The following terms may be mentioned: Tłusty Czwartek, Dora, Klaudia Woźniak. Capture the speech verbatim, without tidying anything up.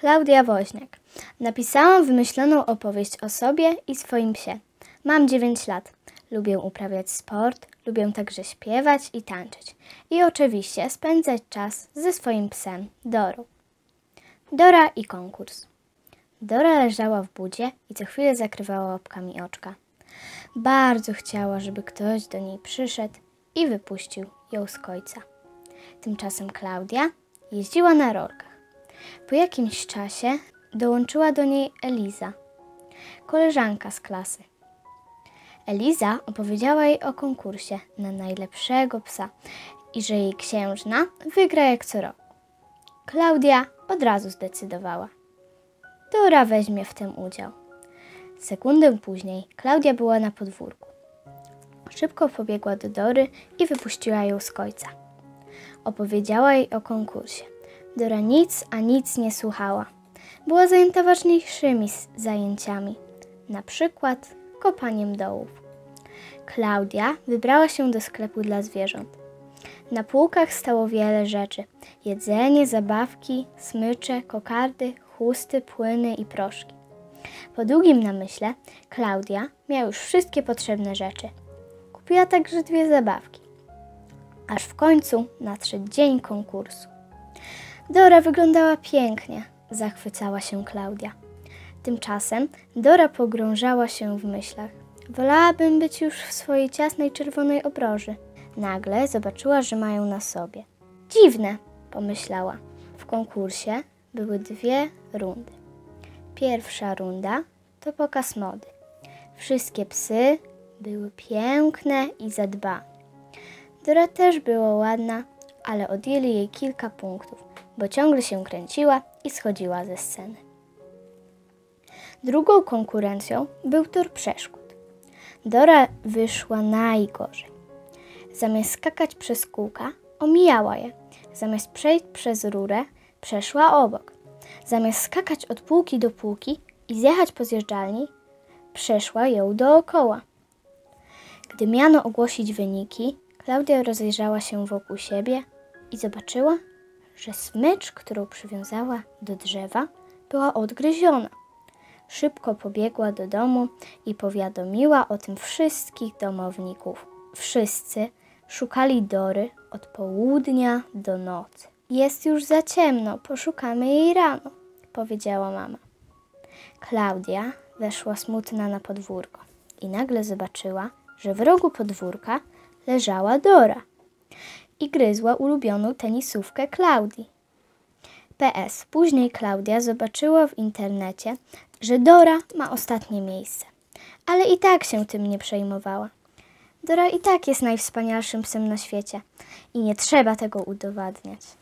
Klaudia Woźniak. Napisałam wymyśloną opowieść o sobie i swoim psie. Mam dziewięć lat. Lubię uprawiać sport, lubię także śpiewać i tańczyć. I oczywiście spędzać czas ze swoim psem, Dorą. Dora i konkurs. Dora leżała w budzie i co chwilę zakrywała łapkami oczka. Bardzo chciała, żeby ktoś do niej przyszedł i wypuścił ją z kojca. Tymczasem Klaudia jeździła na rolkach. Po jakimś czasie dołączyła do niej Eliza, koleżanka z klasy. Eliza opowiedziała jej o konkursie na najlepszego psa i że jej księżna wygra jak co roku. Klaudia od razu zdecydowała. Dora weźmie w tym udział. Sekundę później Klaudia była na podwórku. Szybko pobiegła do Dory i wypuściła ją z kojca. Opowiedziała jej o konkursie. Dora nic a nic nie słuchała. Była zajęta ważniejszymi zajęciami, na przykład kopaniem dołów. Klaudia wybrała się do sklepu dla zwierząt. Na półkach stało wiele rzeczy. Jedzenie, zabawki, smycze, kokardy, chusty, płyny i proszki. Po długim namyśle Klaudia miała już wszystkie potrzebne rzeczy. Kupiła także dwie zabawki. Aż w końcu nadszedł dzień konkursu. Dora wyglądała pięknie, zachwycała się Klaudia. Tymczasem Dora pogrążała się w myślach. Wolałabym być już w swojej ciasnej czerwonej obroży. Nagle zobaczyła, że mają na sobie. Dziwne, pomyślała. W konkursie były dwie rundy. Pierwsza runda to pokaz mody. Wszystkie psy były piękne i zadbane. Dora też była ładna, ale odjęli jej kilka punktów, bo ciągle się kręciła i schodziła ze sceny. Drugą konkurencją był tor przeszkód. Dora wyszła najgorzej. Zamiast skakać przez kółka, omijała je. Zamiast przejść przez rurę, przeszła obok. Zamiast skakać od półki do półki i zjechać po zjeżdżalni, przeszła ją dookoła. Gdy miano ogłosić wyniki, Klaudia rozejrzała się wokół siebie i zobaczyła, że smycz, którą przywiązała do drzewa, była odgryziona. Szybko pobiegła do domu i powiadomiła o tym wszystkich domowników. Wszyscy szukali Dory od południa do nocy. Jest już za ciemno, poszukamy jej rano, powiedziała mama. Klaudia weszła smutna na podwórko i nagle zobaczyła, że w rogu podwórka leżała Dora i gryzła ulubioną tenisówkę Klaudii. P S. Później Klaudia zobaczyła w internecie, że Dora ma ostatnie miejsce, ale i tak się tym nie przejmowała. Dora i tak jest najwspanialszym psem na świecie i nie trzeba tego udowadniać.